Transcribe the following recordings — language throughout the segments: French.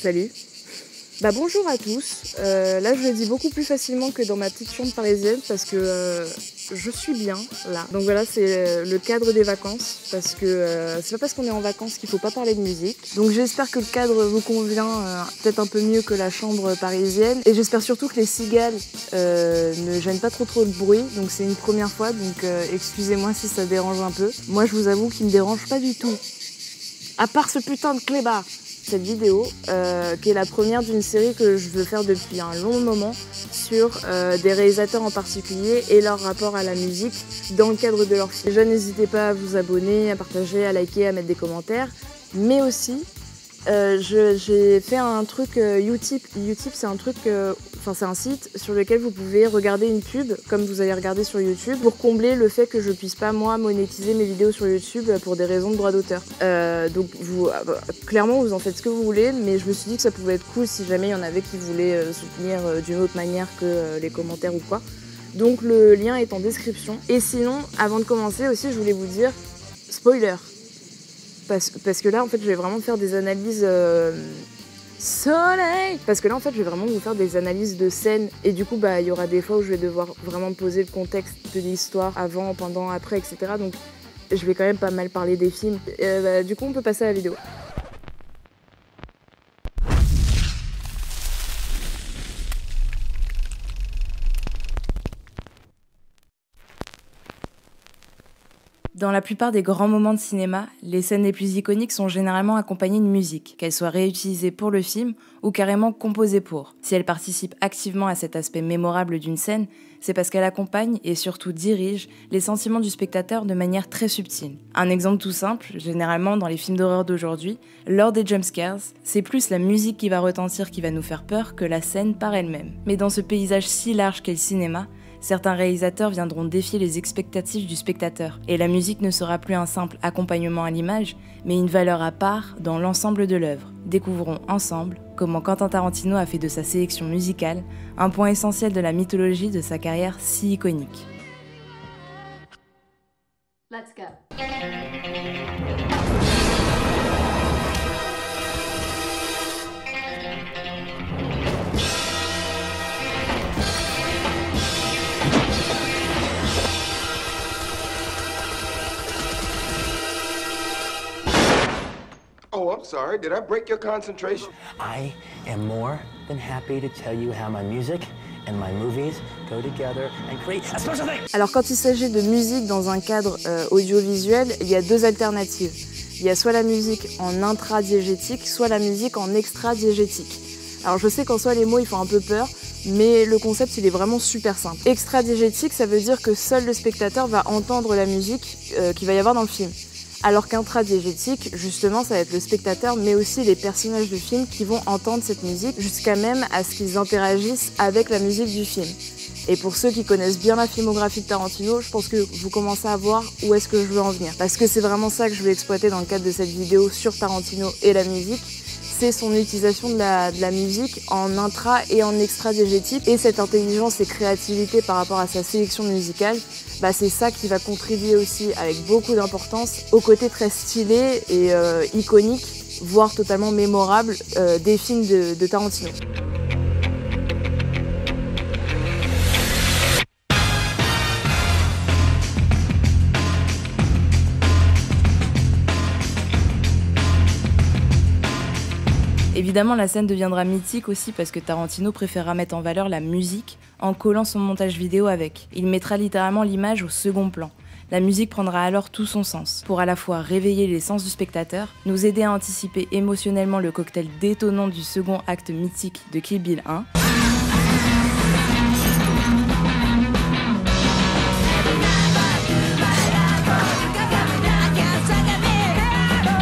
Salut. Bah bonjour à tous. Là je le dis beaucoup plus facilement que dans ma petite chambre parisienne parce que je suis bien là. Donc voilà, c'est le cadre des vacances parce que c'est pas parce qu'on est en vacances qu'il faut pas parler de musique. Donc j'espère que le cadre vous convient peut-être un peu mieux que la chambre parisienne. Et j'espère surtout que les cigales ne gênent pas trop le bruit. Donc c'est une première fois, donc excusez-moi si ça dérange un peu. Moi je vous avoue qu'il me dérange pas du tout. À part ce putain de clébard. Cette vidéo qui est la première d'une série que je veux faire depuis un long moment sur des réalisateurs en particulier et leur rapport à la musique dans le cadre de leur film. Déjà n'hésitez pas à vous abonner, à partager, à liker, à mettre des commentaires, mais aussi j'ai fait un truc Utip. Utip c'est un truc, enfin c'est un site sur lequel vous pouvez regarder une pub comme vous allez regarder sur YouTube pour combler le fait que je puisse pas moi monétiser mes vidéos sur YouTube pour des raisons de droit d'auteur. Donc vous, clairement vous en faites ce que vous voulez, mais je me suis dit que ça pouvait être cool si jamais il y en avait qui voulaient soutenir d'une autre manière que les commentaires ou quoi. Donc le lien est en description. Et sinon, avant de commencer aussi, je voulais vous dire spoiler. Parce que là, en fait, je vais vraiment faire des analyses... Soleil! Parce que là, en fait, je vais vraiment vous faire des analyses de scènes. Et du coup, bah, il y aura des fois où je vais devoir vraiment poser le contexte de l'histoire avant, pendant, après, etc. Donc, je vais quand même pas mal parler des films. Bah, du coup, on peut passer à la vidéo. Dans la plupart des grands moments de cinéma, les scènes les plus iconiques sont généralement accompagnées de musique, qu'elles soient réutilisées pour le film ou carrément composées pour. Si elle participe activement à cet aspect mémorable d'une scène, c'est parce qu'elle accompagne et surtout dirige les sentiments du spectateur de manière très subtile. Un exemple tout simple, généralement dans les films d'horreur d'aujourd'hui, lors des jumpscares, c'est plus la musique qui va retentir qui va nous faire peur que la scène par elle-même. Mais dans ce paysage si large qu'est le cinéma, certains réalisateurs viendront défier les expectatives du spectateur, et la musique ne sera plus un simple accompagnement à l'image, mais une valeur à part dans l'ensemble de l'œuvre. Découvrons ensemble comment Quentin Tarantino a fait de sa sélection musicale un point essentiel de la mythologie de sa carrière si iconique. Let's go. Oh, I'm sorry. Did I break your concentration? I am more than happy to tell you how my music and my movies go together and create a special thing. Alors, quand il s'agit de musique dans un cadre audiovisuel, il y a deux alternatives. Il y a soit la musique en intradiégétique, soit la musique en extradiégétique. Alors, je sais qu'en soi, les mots, ils font un peu peur, mais le concept, il est vraiment super simple. Extradiégétique, ça veut dire que seul le spectateur va entendre la musique qu'il va y avoir dans le film. Alors qu'intradiégétique, justement, ça va être le spectateur, mais aussi les personnages du film qui vont entendre cette musique, jusqu'à même à ce qu'ils interagissent avec la musique du film. Et pour ceux qui connaissent bien la filmographie de Tarantino, je pense que vous commencez à voir où est-ce que je veux en venir. Parce que c'est vraiment ça que je veux exploiter dans le cadre de cette vidéo sur Tarantino et la musique, c'est son utilisation de la musique en intra et en extradiégétique. Et cette intelligence et créativité par rapport à sa sélection musicale, bah c'est ça qui va contribuer aussi avec beaucoup d'importance au côté très stylé et iconique, voire totalement mémorable des films de Tarantino. Évidemment, la scène deviendra mythique aussi parce que Tarantino préférera mettre en valeur la musique en collant son montage vidéo avec. Il mettra littéralement l'image au second plan. La musique prendra alors tout son sens, pour à la fois réveiller les sens du spectateur, nous aider à anticiper émotionnellement le cocktail détonnant du second acte mythique de Kill Bill 1,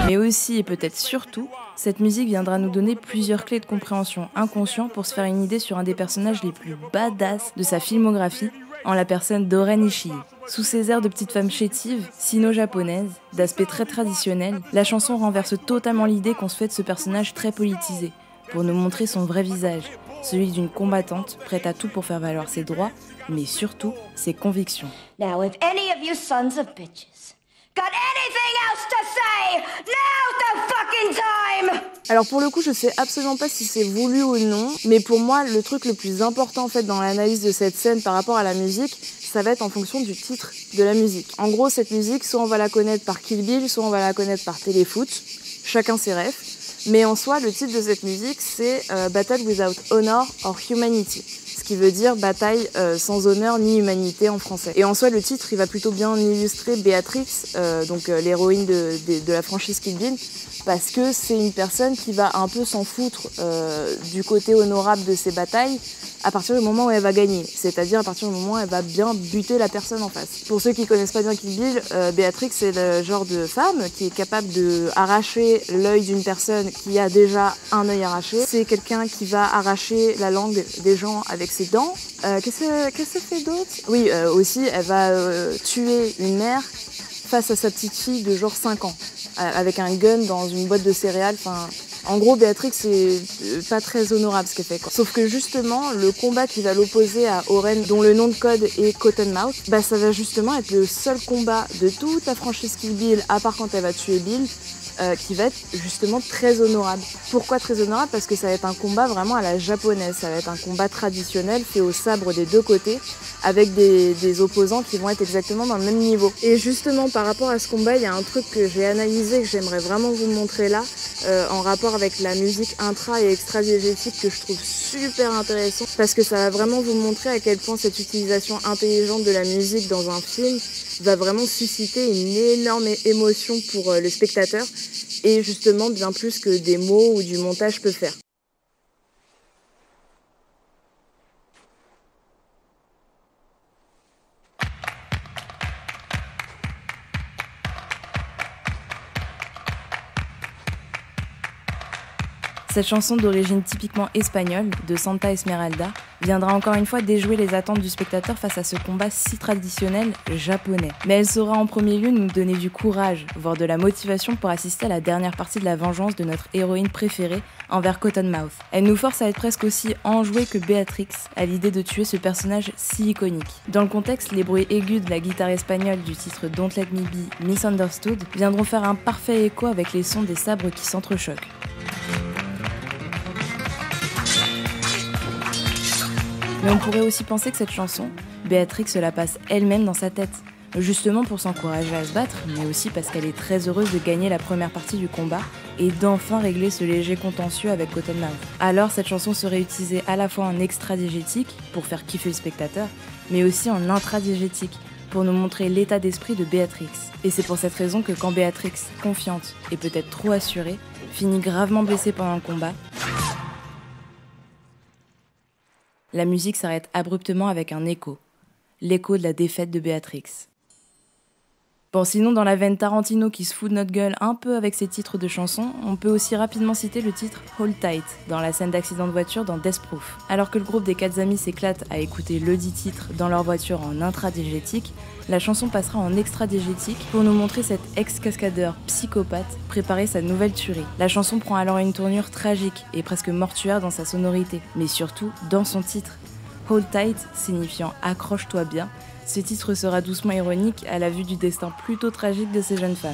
mais aussi et peut-être surtout, cette musique viendra nous donner plusieurs clés de compréhension inconsciente pour se faire une idée sur un des personnages les plus badass de sa filmographie, en la personne d'Oren Ishii. Sous ses airs de petite femme chétive, sino-japonaise, d'aspect très traditionnel, la chanson renverse totalement l'idée qu'on se fait de ce personnage très politisé, pour nous montrer son vrai visage, celui d'une combattante prête à tout pour faire valoir ses droits, mais surtout ses convictions. Now, if any of you sons of bitches Got anything else to say? Now's the fucking time! Alors pour le coup, je sais absolument pas si c'est voulu ou non, mais pour moi, le truc le plus important en fait dans l'analyse de cette scène par rapport à la musique, ça va être en fonction du titre de la musique. En gros, cette musique, soit on va la connaître par Kill Bill, soit on va la connaître par Téléfoot, chacun ses refs. Mais en soi, le titre de cette musique, c'est Battle Without Honor or Humanity, ce qui veut dire bataille sans honneur ni humanité en français. Et en soi, le titre, il va plutôt bien illustrer Béatrix, donc l'héroïne de la franchise Kill Bill, parce que c'est une personne qui va un peu s'en foutre du côté honorable de ses batailles à partir du moment où elle va gagner, c'est-à-dire à partir du moment où elle va bien buter la personne en face. Pour ceux qui connaissent pas bien Kill Bill, Béatrix c'est le genre de femme qui est capable de arracher l'œil d'une personne qui a déjà un œil arraché. C'est quelqu'un qui va arracher la langue des gens avec ses dents. Qu'est-ce qu'elle fait d'autre? Oui, aussi elle va tuer une mère face à sa petite fille de genre 5 ans, avec un gun dans une boîte de céréales. Enfin, en gros, Béatrix, c'est pas très honorable ce qu'elle fait, quoi. Sauf que justement, le combat qui va l'opposer à Oren, dont le nom de code est Cottonmouth, bah, ça va justement être le seul combat de toute la franchise Kill Bill, à part quand elle va tuer Bill, qui va être justement très honorable. Pourquoi très honorable? Parce que ça va être un combat vraiment à la japonaise, ça va être un combat traditionnel fait au sabre des deux côtés, avec des opposants qui vont être exactement dans le même niveau. Et justement par rapport à ce combat, il y a un truc que j'ai analysé, que j'aimerais vraiment vous montrer là, en rapport avec la musique intra et extra diégétique que je trouve super intéressant, parce que ça va vraiment vous montrer à quel point cette utilisation intelligente de la musique dans un film va vraiment susciter une énorme émotion pour le spectateur, et justement bien plus que des mots ou du montage peut faire. Cette chanson d'origine typiquement espagnole, de Santa Esmeralda, viendra encore une fois déjouer les attentes du spectateur face à ce combat si traditionnel japonais. Mais elle saura en premier lieu nous donner du courage, voire de la motivation pour assister à la dernière partie de la vengeance de notre héroïne préférée envers Cottonmouth. Elle nous force à être presque aussi enjouée que Béatrix à l'idée de tuer ce personnage si iconique. Dans le contexte, les bruits aigus de la guitare espagnole du titre Don't Let Me Be Misunderstood viendront faire un parfait écho avec les sons des sabres qui s'entrechoquent. Mais on pourrait aussi penser que cette chanson, Béatrix se la passe elle-même dans sa tête, justement pour s'encourager à se battre, mais aussi parce qu'elle est très heureuse de gagner la première partie du combat et d'enfin régler ce léger contentieux avec Cottonmouth. Alors cette chanson serait utilisée à la fois en extra-diégétique, pour faire kiffer le spectateur, mais aussi en intra-diégétique, pour nous montrer l'état d'esprit de Béatrix. Et c'est pour cette raison que quand Béatrix, confiante et peut-être trop assurée, finit gravement blessée pendant le combat, la musique s'arrête abruptement avec un écho. L'écho de la défaite de Béatrix. Bon, sinon, dans la veine Tarantino qui se fout de notre gueule un peu avec ses titres de chansons, on peut aussi rapidement citer le titre Hold Tight, dans la scène d'accident de voiture dans Death Proof. Alors que le groupe des 4 amis s'éclate à écouter le dit titre dans leur voiture en intradiégétique, la chanson passera en extra-diégétique pour nous montrer cet ex-cascadeur psychopathe préparer sa nouvelle tuerie. La chanson prend alors une tournure tragique et presque mortuaire dans sa sonorité, mais surtout dans son titre. Hold tight, signifiant accroche-toi bien, ce titre sera doucement ironique à la vue du destin plutôt tragique de ces jeunes femmes.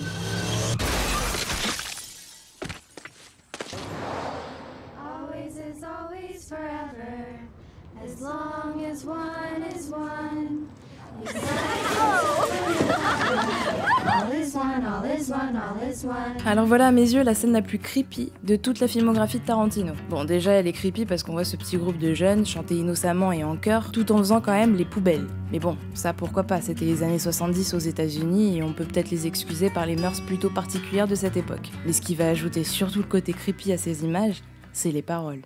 Alors voilà à mes yeux la scène la plus creepy de toute la filmographie de Tarantino. Bon déjà elle est creepy parce qu'on voit ce petit groupe de jeunes chanter innocemment et en chœur tout en faisant quand même les poubelles. Mais bon, ça pourquoi pas, c'était les années 70 aux États-Unis et on peut peut-être les excuser par les mœurs plutôt particulières de cette époque. Mais ce qui va ajouter surtout le côté creepy à ces images, c'est les paroles.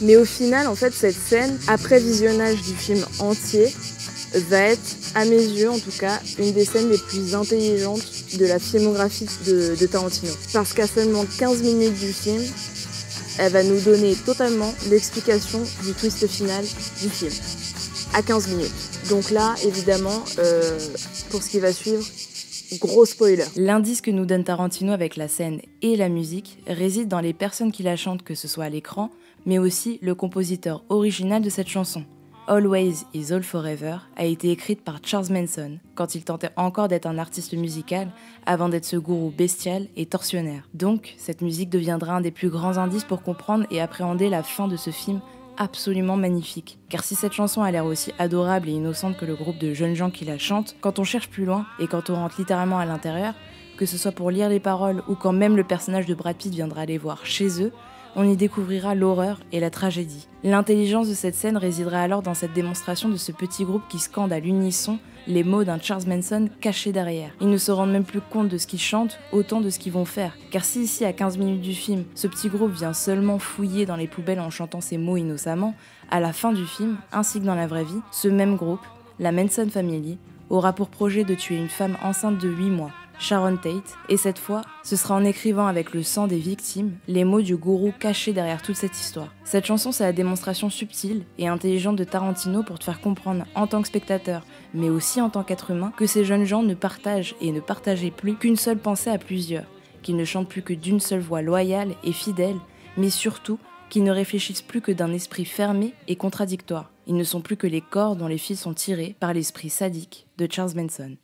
Mais au final, en fait, cette scène, après visionnage du film entier, va être, à mes yeux en tout cas, une des scènes les plus intelligentes de la filmographie de Tarantino. Parce qu'à seulement 15 minutes du film, elle va nous donner totalement l'explication du twist final du film. À 15 minutes. Donc là, évidemment, pour ce qui va suivre, Gros spoiler. L'indice que nous donne Tarantino avec la scène et la musique réside dans les personnes qui la chantent, que ce soit à l'écran, mais aussi le compositeur original de cette chanson. Always is All Forever a été écrite par Charles Manson quand il tentait encore d'être un artiste musical avant d'être ce gourou bestial et tortionnaire. Donc, cette musique deviendra un des plus grands indices pour comprendre et appréhender la fin de ce film absolument magnifique. Car si cette chanson a l'air aussi adorable et innocente que le groupe de jeunes gens qui la chantent, quand on cherche plus loin et quand on rentre littéralement à l'intérieur, que ce soit pour lire les paroles ou quand même le personnage de Brad Pitt viendra les voir chez eux, on y découvrira l'horreur et la tragédie. L'intelligence de cette scène résidera alors dans cette démonstration de ce petit groupe qui scande à l'unisson les mots d'un Charles Manson caché derrière. Ils ne se rendent même plus compte de ce qu'ils chantent, autant de ce qu'ils vont faire. Car si ici, à 15 minutes du film, ce petit groupe vient seulement fouiller dans les poubelles en chantant ces mots innocemment, à la fin du film, ainsi que dans la vraie vie, ce même groupe, la Manson Family, aura pour projet de tuer une femme enceinte de 8 mois. Sharon Tate, et cette fois, ce sera en écrivant avec le sang des victimes les mots du gourou caché derrière toute cette histoire. Cette chanson, c'est la démonstration subtile et intelligente de Tarantino pour te faire comprendre en tant que spectateur, mais aussi en tant qu'être humain, que ces jeunes gens ne partagent et ne partageaient plus qu'une seule pensée à plusieurs, qu'ils ne chantent plus que d'une seule voix loyale et fidèle, mais surtout qu'ils ne réfléchissent plus que d'un esprit fermé et contradictoire. Ils ne sont plus que les corps dont les fils sont tirés par l'esprit sadique de Charles Manson.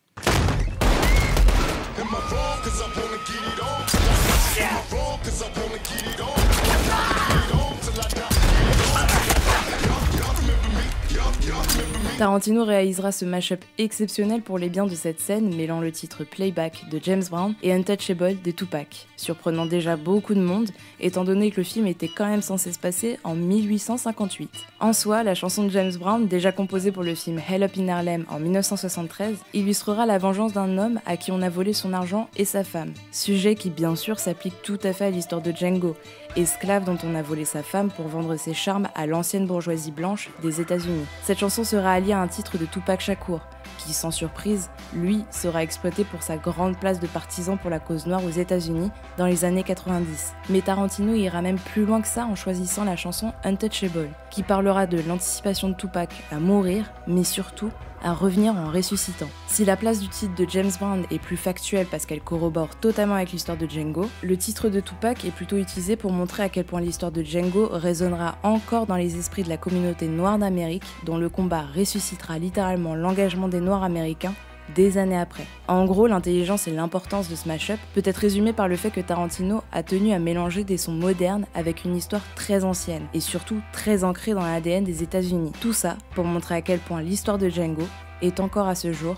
Tarantino réalisera ce mash-up exceptionnel pour les biens de cette scène, mêlant le titre Playback de James Brown et Untouchable de Tupac, surprenant déjà beaucoup de monde, étant donné que le film était quand même censé se passer en 1858. En soi, la chanson de James Brown, déjà composée pour le film Hell Up in Harlem en 1973, illustrera la vengeance d'un homme à qui on a volé son argent et sa femme, sujet qui bien sûr s'applique tout à fait à l'histoire de Django, esclave dont on a volé sa femme pour vendre ses charmes à l'ancienne bourgeoisie blanche des États-Unis. Cette chanson sera alliée à un titre de Tupac Shakur, qui, sans surprise, lui sera exploité pour sa grande place de partisan pour la cause noire aux États-Unis dans les années 90. Mais Tarantino ira même plus loin que ça en choisissant la chanson Untouchable, qui parlera de l'anticipation de Tupac à mourir, mais surtout à revenir en ressuscitant. Si la place du titre de James Brown est plus factuelle parce qu'elle corrobore totalement avec l'histoire de Django, le titre de Tupac est plutôt utilisé pour montrer à quel point l'histoire de Django résonnera encore dans les esprits de la communauté noire d'Amérique, dont le combat ressuscitera littéralement l'engagement des Noirs américains des années après. En gros, l'intelligence et l'importance de ce mash-up peut être résumée par le fait que Tarantino a tenu à mélanger des sons modernes avec une histoire très ancienne et surtout très ancrée dans l'ADN des États-Unis. Tout ça pour montrer à quel point l'histoire de Django est encore à ce jour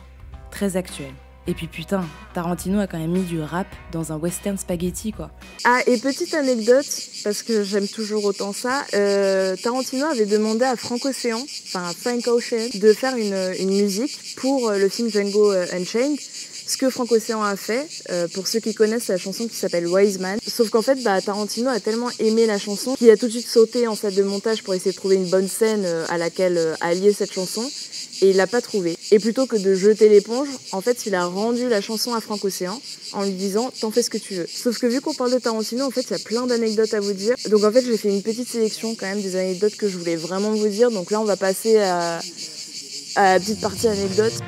très actuelle. Et puis putain, Tarantino a quand même mis du rap dans un western spaghetti quoi. Ah, et petite anecdote, parce que j'aime toujours autant ça, Tarantino avait demandé à Frank Ocean, de faire une musique pour le film Django Unchained, ce que Frank Ocean a fait, pour ceux qui connaissent la chanson qui s'appelle Wise Man. Sauf qu'en fait, bah, Tarantino a tellement aimé la chanson qu'il a tout de suite sauté en salle de montage pour essayer de trouver une bonne scène à laquelle allier cette chanson. Et il l'a pas trouvé. Et plutôt que de jeter l'éponge, en fait, il a rendu la chanson à Frank Ocean en lui disant « t'en fais ce que tu veux ». Sauf que vu qu'on parle de Tarantino, en fait, il y a plein d'anecdotes à vous dire. Donc en fait, j'ai fait une petite sélection quand même des anecdotes que je voulais vraiment vous dire. Donc là, on va passer à la petite partie anecdote.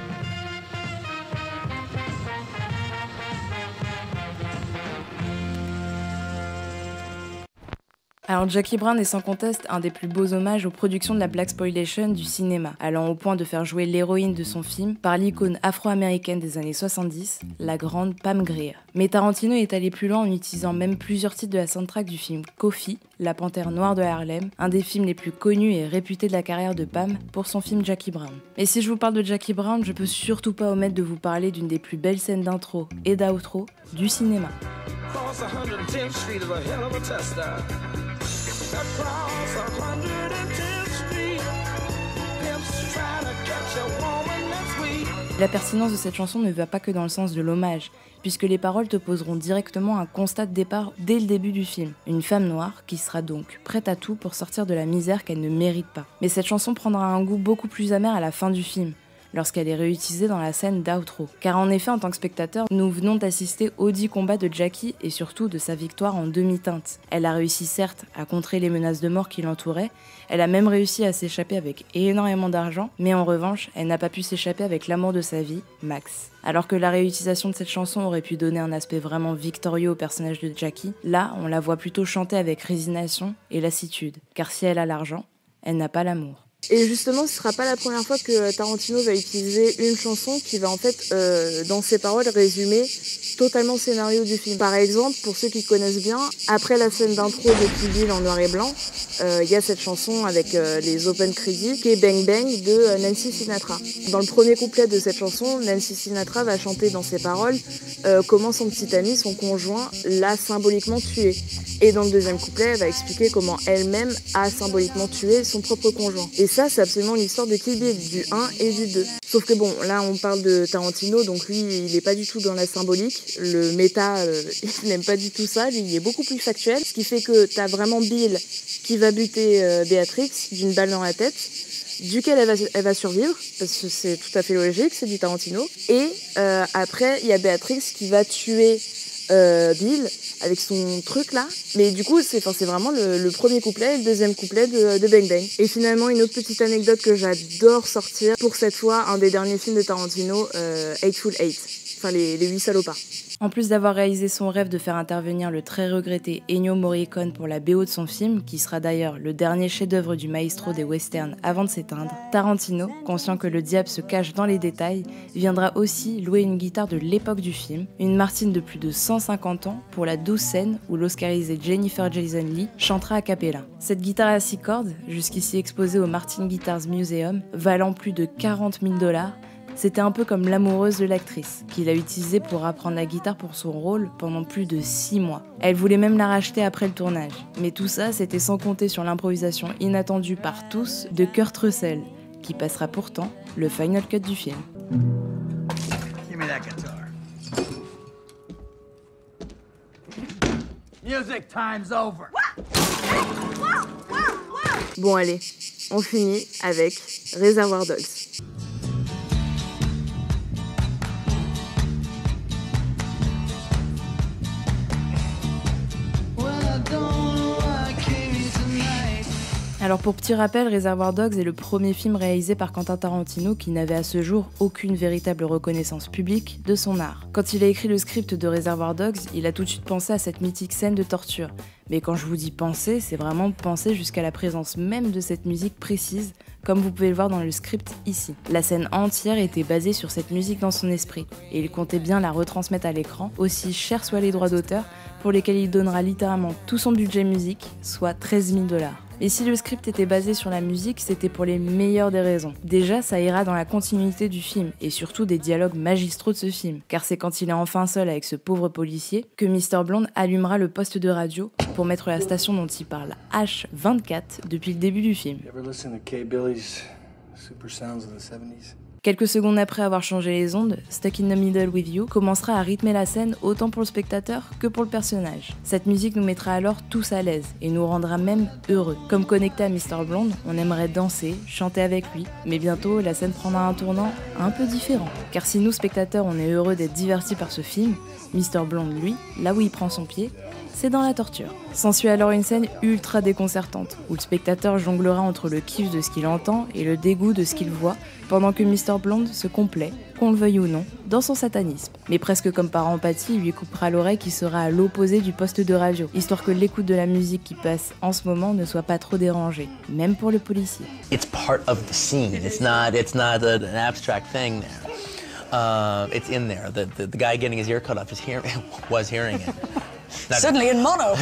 Alors Jackie Brown est sans conteste un des plus beaux hommages aux productions de la blaxploitation du cinéma, allant au point de faire jouer l'héroïne de son film par l'icône afro-américaine des années 70, la grande Pam Grier. Mais Tarantino est allé plus loin en utilisant même plusieurs titres de la soundtrack du film Coffy, la panthère noire de Harlem, un des films les plus connus et réputés de la carrière de Pam, pour son film Jackie Brown. Et si je vous parle de Jackie Brown, je peux surtout pas omettre de vous parler d'une des plus belles scènes d'intro et d'outro du cinéma. La pertinence de cette chanson ne va pas que dans le sens de l'hommage, puisque les paroles te poseront directement un constat de départ dès le début du film. Une femme noire qui sera donc prête à tout pour sortir de la misère qu'elle ne mérite pas. Mais cette chanson prendra un goût beaucoup plus amer à la fin du film, lorsqu'elle est réutilisée dans la scène d'outro. Car en effet, en tant que spectateur, nous venons d'assister au 10 combats de Jackie et surtout de sa victoire en demi-teinte. Elle a réussi certes à contrer les menaces de mort qui l'entouraient, elle a même réussi à s'échapper avec énormément d'argent, mais en revanche, elle n'a pas pu s'échapper avec l'amour de sa vie, Max. Alors que la réutilisation de cette chanson aurait pu donner un aspect vraiment victorieux au personnage de Jackie, là, on la voit plutôt chanter avec résignation et lassitude, car si elle a l'argent, elle n'a pas l'amour. Et justement, ce sera pas la première fois que Tarantino va utiliser une chanson qui va en fait, dans ses paroles, résumer totalement le scénario du film. Par exemple, pour ceux qui connaissent bien, après la scène d'intro de Kill Bill en noir et blanc, il y a cette chanson avec les open credits qui est Bang Bang de Nancy Sinatra. Dans le premier couplet de cette chanson, Nancy Sinatra va chanter dans ses paroles comment son petit ami, son conjoint, l'a symboliquement tué. Et dans le deuxième couplet, elle va expliquer comment elle-même a symboliquement tué son propre conjoint. Et ça, c'est absolument l'histoire de Kill Bill, du 1 et du 2. Sauf que bon, là, on parle de Tarantino, donc lui, il n'est pas du tout dans la symbolique. Le méta, il n'aime pas du tout ça, lui, il est beaucoup plus factuel. Ce qui fait que t'as vraiment Bill qui va buter Béatrix d'une balle dans la tête, duquel elle va survivre, parce que c'est tout à fait logique, c'est du Tarantino. Et après, il y a Béatrix qui va tuer Bill avec son truc là, mais du coup c'est vraiment le premier couplet et le deuxième couplet de Bang Bang. Et finalement, une autre petite anecdote que j'adore sortir, pour cette fois un des derniers films de Tarantino, Hateful Eight, enfin les 8 salopards. En plus d'avoir réalisé son rêve de faire intervenir le très regretté Ennio Morricone pour la BO de son film, qui sera d'ailleurs le dernier chef-d'œuvre du maestro des westerns avant de s'éteindre, Tarantino, conscient que le diable se cache dans les détails, viendra aussi louer une guitare de l'époque du film, une Martine de plus de 150 ans, pour la douce scène où l'oscarisée Jennifer Jason Lee chantera a cappella. Cette guitare à 6 cordes, jusqu'ici exposée au Martin Guitars Museum, valant plus de 40 000 $, c'était un peu comme l'amoureuse de l'actrice, qu'il a utilisée pour apprendre la guitare pour son rôle pendant plus de 6 mois. Elle voulait même la racheter après le tournage. Mais tout ça, c'était sans compter sur l'improvisation inattendue par tous de Kurt Russell, qui passera pourtant le final cut du film. Give me that guitar. Music time's over. Bon allez, on finit avec Reservoir Dogs. Alors pour petit rappel, Reservoir Dogs est le premier film réalisé par Quentin Tarantino qui n'avait à ce jour aucune véritable reconnaissance publique de son art. Quand il a écrit le script de Reservoir Dogs, il a tout de suite pensé à cette mythique scène de torture. Mais quand je vous dis penser, c'est vraiment penser jusqu'à la présence même de cette musique précise, comme vous pouvez le voir dans le script ici. La scène entière était basée sur cette musique dans son esprit, et il comptait bien la retransmettre à l'écran, aussi cher soient les droits d'auteur, pour lesquels il donnera littéralement tout son budget musique, soit 13 000 $. Et si le script était basé sur la musique, c'était pour les meilleures des raisons. Déjà, ça ira dans la continuité du film, et surtout des dialogues magistraux de ce film, car c'est quand il est enfin seul avec ce pauvre policier que Mister Blonde allumera le poste de radio pour mettre la station dont il parle H24 depuis le début du film. Quelques secondes après avoir changé les ondes, Stuck in the Middle with You commencera à rythmer la scène autant pour le spectateur que pour le personnage. Cette musique nous mettra alors tous à l'aise et nous rendra même heureux. Comme connecté à Mister Blonde, on aimerait danser, chanter avec lui, mais bientôt la scène prendra un tournant un peu différent. Car si nous spectateurs on est heureux d'être divertis par ce film, Mister Blonde lui, là où il prend son pied, c'est dans la torture. S'ensuit alors une scène ultra déconcertante, où le spectateur jonglera entre le kiff de ce qu'il entend et le dégoût de ce qu'il voit, pendant que Mister Blonde se complaît, qu'on le veuille ou non, dans son satanisme. Mais presque comme par empathie, il lui coupera l'oreille qui sera à l'opposé du poste de radio, histoire que l'écoute de la musique qui passe en ce moment ne soit pas trop dérangée, même pour le policier. It's part of the scene. It's not an abstract thing there. It's in there. The guy getting his ear cut off was hearing it. Suddenly in mono.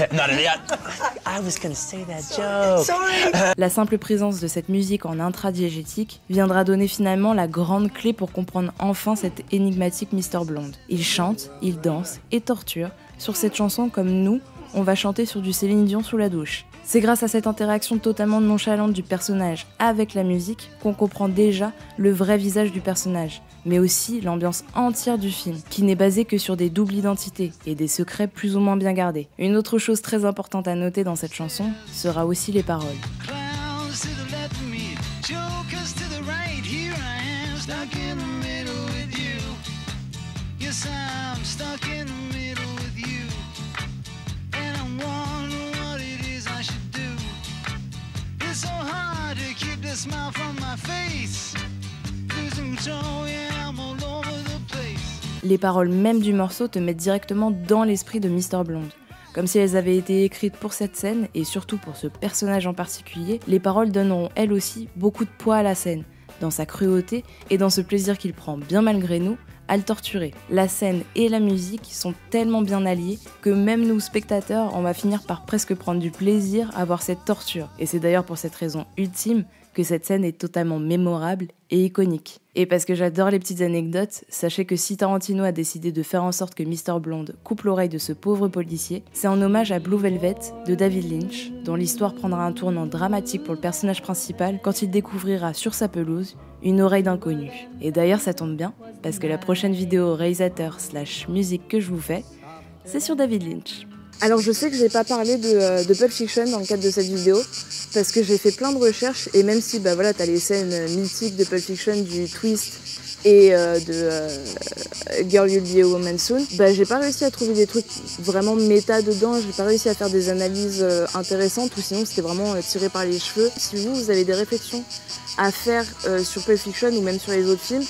I was gonna say that joke. Sorry. La simple présence de cette musique en intradiégétique viendra donner finalement la grande clé pour comprendre enfin cette énigmatique Mister Blonde. Il chante, il danse et torture sur cette chanson comme nous, on va chanter sur du Céline Dion sous la douche. C'est grâce à cette interaction totalement nonchalante du personnage avec la musique qu'on comprend déjà le vrai visage du personnage, mais aussi l'ambiance entière du film, qui n'est basée que sur des doubles identités et des secrets plus ou moins bien gardés. Une autre chose très importante à noter dans cette chanson sera aussi les paroles. stuck in the middle with you. Yes, I'm stuck in the middle with you. And I'm wondering what it is I should do. It's so hard to keep the smile from my face. Losing control, yeah, I'm all over the place. Les paroles même du morceau te mettent directement dans l'esprit de Mister Blonde. Comme si elles avaient été écrites pour cette scène, et surtout pour ce personnage en particulier, les paroles donneront elles aussi beaucoup de poids à la scène, dans sa cruauté et dans ce plaisir qu'il prend, bien malgré nous, à le torturer. La scène et la musique sont tellement bien alliées que même nous, spectateurs, on va finir par presque prendre du plaisir à voir cette torture. Et c'est d'ailleurs pour cette raison ultime que cette scène est totalement mémorable et iconique. Et parce que j'adore les petites anecdotes, sachez que si Tarantino a décidé de faire en sorte que Mister Blonde coupe l'oreille de ce pauvre policier, c'est en hommage à Blue Velvet de David Lynch, dont l'histoire prendra un tournant dramatique pour le personnage principal quand il découvrira sur sa pelouse une oreille d'inconnu. Et d'ailleurs ça tombe bien, parce que la prochaine vidéo réalisateur / musique que je vous fais, c'est sur David Lynch. Alors je sais que j'ai pas parlé de Pulp Fiction dans le cadre de cette vidéo, parce que j'ai fait plein de recherches, et même si bah voilà, t'as les scènes mythiques de Pulp Fiction, du twist et Girl You'll Be a Woman Soon, bah j'ai pas réussi à trouver des trucs vraiment méta dedans, j'ai pas réussi à faire des analyses intéressantes, ou sinon c'était vraiment tiré par les cheveux. Si vous avez des réflexions à faire sur Pulp Fiction ou même sur les autres films,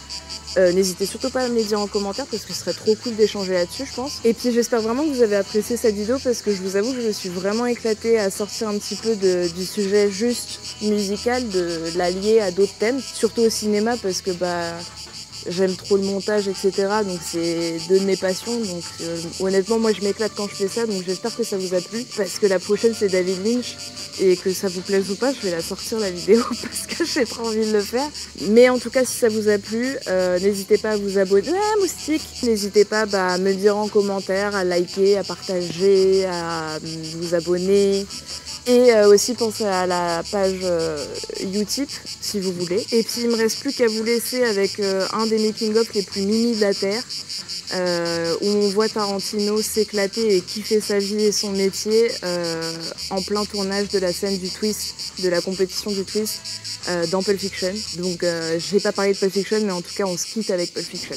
n'hésitez surtout pas à me les dire en commentaire parce que ce serait trop cool d'échanger là-dessus, je pense. Et puis j'espère vraiment que vous avez apprécié cette vidéo parce que je vous avoue que je me suis vraiment éclatée à sortir un petit peu du sujet juste musical, de l'allier à d'autres thèmes, surtout au cinéma parce que bah j'aime trop le montage, etc. Donc c'est deux de mes passions. Donc honnêtement, moi je m'éclate quand je fais ça. Donc j'espère que ça vous a plu parce que la prochaine c'est David Lynch. Et que ça vous plaise ou pas, je vais la sortir la vidéo parce que j'ai trop envie de le faire. Mais en tout cas, si ça vous a plu, n'hésitez pas à vous abonner. Ah, moustique! N'hésitez pas à me dire en commentaire, à liker, à partager, à vous abonner. Et aussi pensez à la page Utip si vous voulez. Et puis il me reste plus qu'à vous laisser avec un des making-of les plus mimi de la terre. Où on voit Tarantino s'éclater et kiffer sa vie et son métier en plein tournage de la scène du twist, de la compétition du twist dans Pulp Fiction. Donc j'ai pas parlé de Pulp Fiction, mais en tout cas on se quitte avec Pulp Fiction.